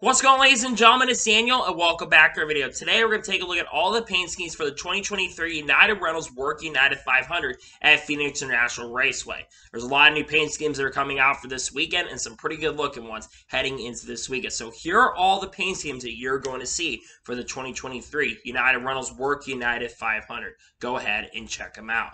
What's going on, ladies and gentlemen? It's Daniel, and welcome back to our video. Today, we're going to take a look at all the paint schemes for the 2023 United Rentals Work United 500 at Phoenix International Raceway. There's a lot of new paint schemes that are coming out for this weekend, and some pretty good-looking ones heading into this weekend. So here are all the paint schemes that you're going to see for the 2023 United Rentals Work United 500. Go ahead and check them out.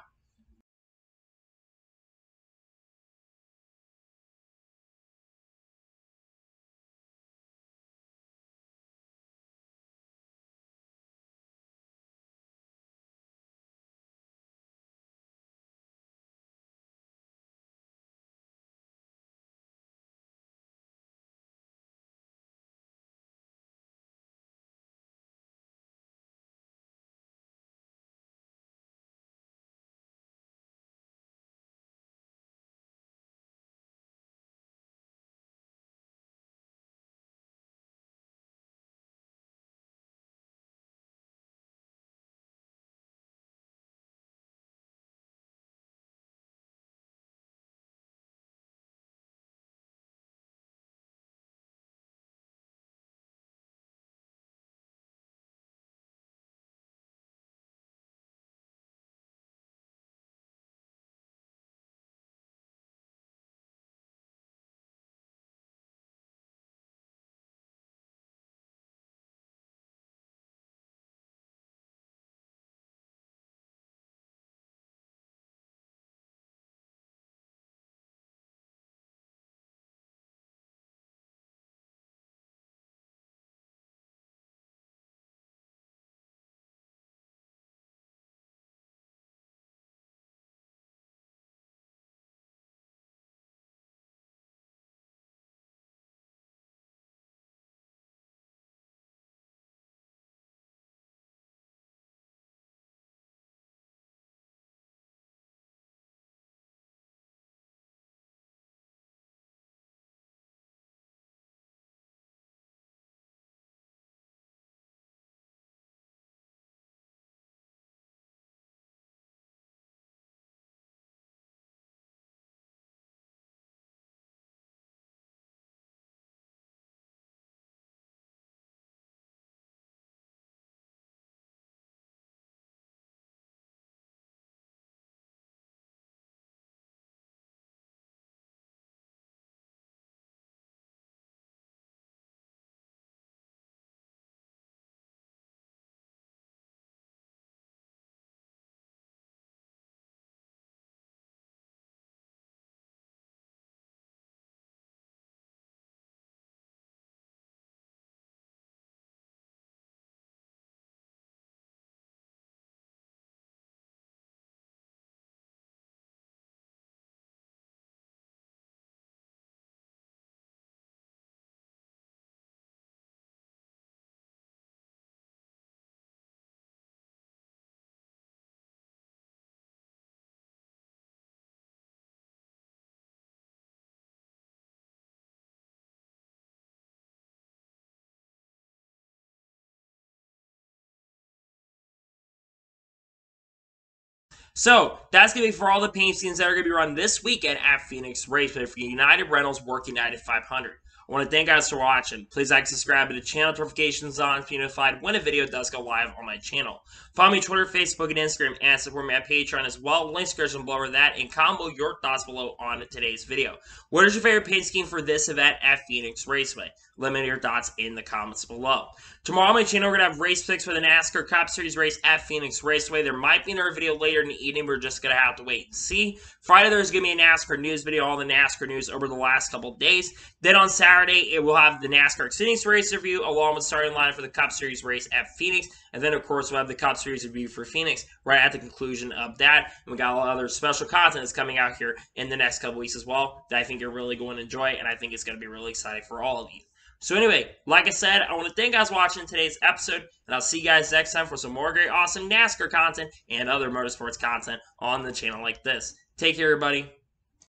So that's going to be for all the paint schemes that are going to be run this weekend at Phoenix Raceway for United Rentals Work United 500. I want to thank you guys for watching. Please like, subscribe to the channel, notifications on to be notified when a video does go live on my channel. Follow me on Twitter, Facebook, and Instagram, and support me on Patreon as well. Links in the description below for that, and comment your thoughts below on today's video. What is your favorite paint scheme for this event at Phoenix Raceway? Let me know your thoughts in the comments below. Tomorrow on my channel, we're going to have race picks for the NASCAR Cup Series race at Phoenix Raceway. There might be another video later in the evening. We're just going to have to wait and see. Friday, there's going to be a NASCAR news video, all the NASCAR news over the last couple of days. Then on Saturday, it will have the NASCAR Cup race review, along with starting line for the Cup Series race at Phoenix. And then, of course, we'll have the Cup Series review for Phoenix right at the conclusion of that. And we got a lot of other special content that's coming out here in the next couple weeks as well that I think you're really going to enjoy, and I think it's going to be really exciting for all of you. So anyway, like I said, I want to thank you guys for watching today's episode, and I'll see you guys next time for some more great, awesome NASCAR content and other motorsports content on the channel like this. Take care, everybody.